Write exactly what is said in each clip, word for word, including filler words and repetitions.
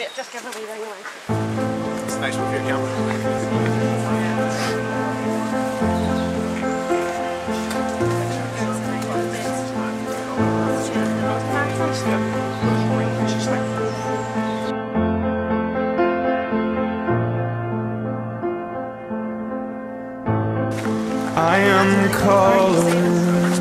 bit, just give it a wee ring away. It's a nice one for your camera. I am colorblind.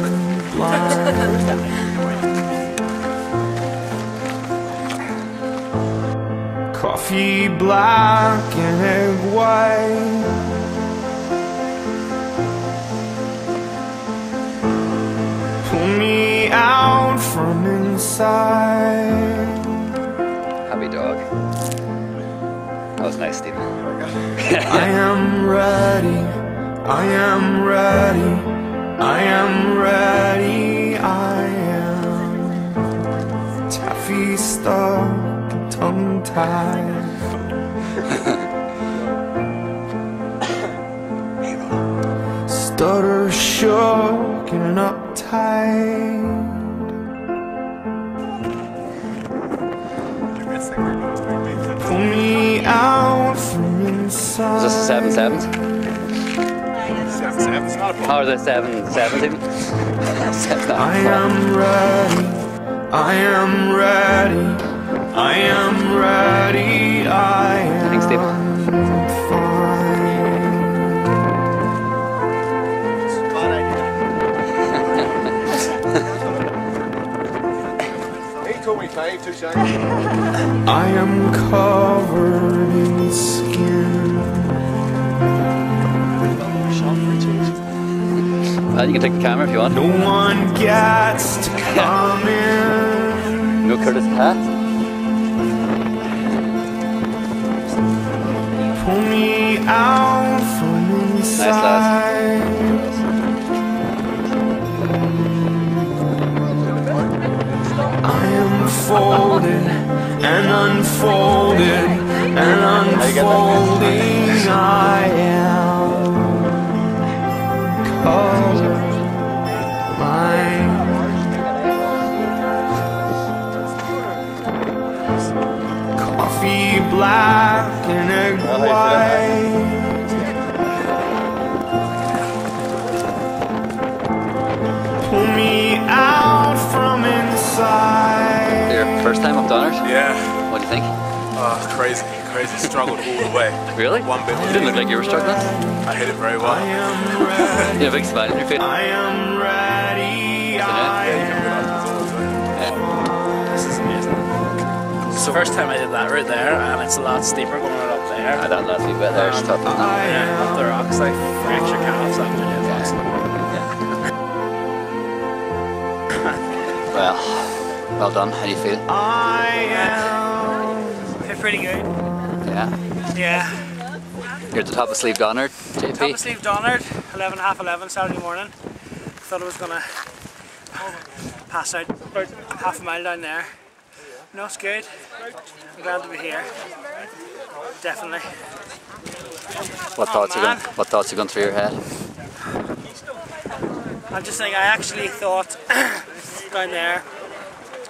Coffee black and egg white. Pull me out from inside. Happy dog. That was nice, Stephen. I am ready. I am ready, I am ready, I am taffy stuck, tongue tied. Stutter shook and uptight. Pull me out from inside. Is this a seven sevens? Seven, seven, it's not a problem. How is it seven, seven? I am ready, I am ready, I am ready, I am Thanks, fine. He told me five, two seconds. I am covered in skin. Uh, you can take the camera if you want. No one gets to come in. No Curtis hat. Pull me out from inside. Nice, I am folded and unfolded and unfolding. I am. Oh. Coffee black and egg white. Pull me out from inside. Your first time up Donard? Yeah. What do you think? Oh, crazy, crazy. Struggled all the way. Really? One bit. You didn't look like you were struggling. I hit it very well. I am ready. You have a big smile on your face. I am ready. I yeah, this is amazing. So first time I did that right there, and it's a lot steeper going right up there. I done that wee bit there, it's tough. Yeah, up the rocks, like fracture your calves after doing that. Yeah. Well, well done. How do you feel? I am. I feel pretty good. Yeah. Yeah. You're at the top of Slieve Donard, J P. Top of Slieve Donard, eleven half eleven Saturday morning. Thought I was gonna pass out about half a mile down there. No, it's good. I'm glad to be here. Definitely. What thoughts oh, are going? What thoughts are going through your head? I'm just saying. I actually thought down there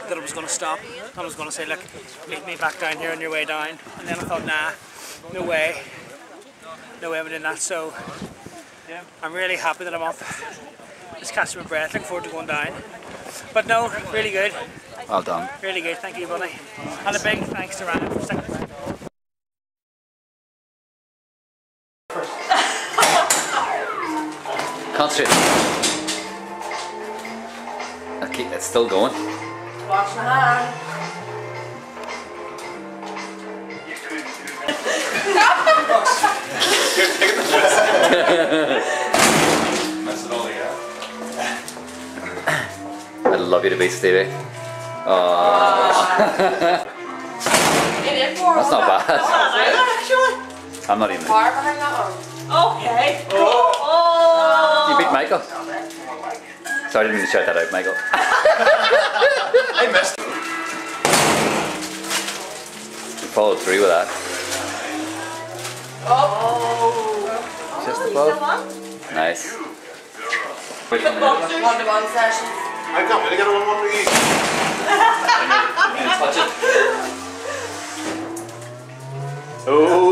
that I was going to stop. I was going to say, "Look, meet me back down here on your way down." And then I thought, "Nah, no way, no way I'm doing that." So I'm really happy that I'm up. Just catching my breath. Looking forward to going down. But no, really good. Well done. Really good, thank you, buddy. And a big thanks to Ryan for second. Concentrate. Okay, it's still going. Wash my hand. Mess it all together. I'd love you to be Stevie. Uh, that's not bad. I'm not even. Okay. Oh. You beat Michael. Sorry, I didn't mean to shout that out, Michael. I missed. You followed through with that. Oh. Just above. Nice. One-to-one sessions. I can't really get a one-to-one with you. Touch it. Oh.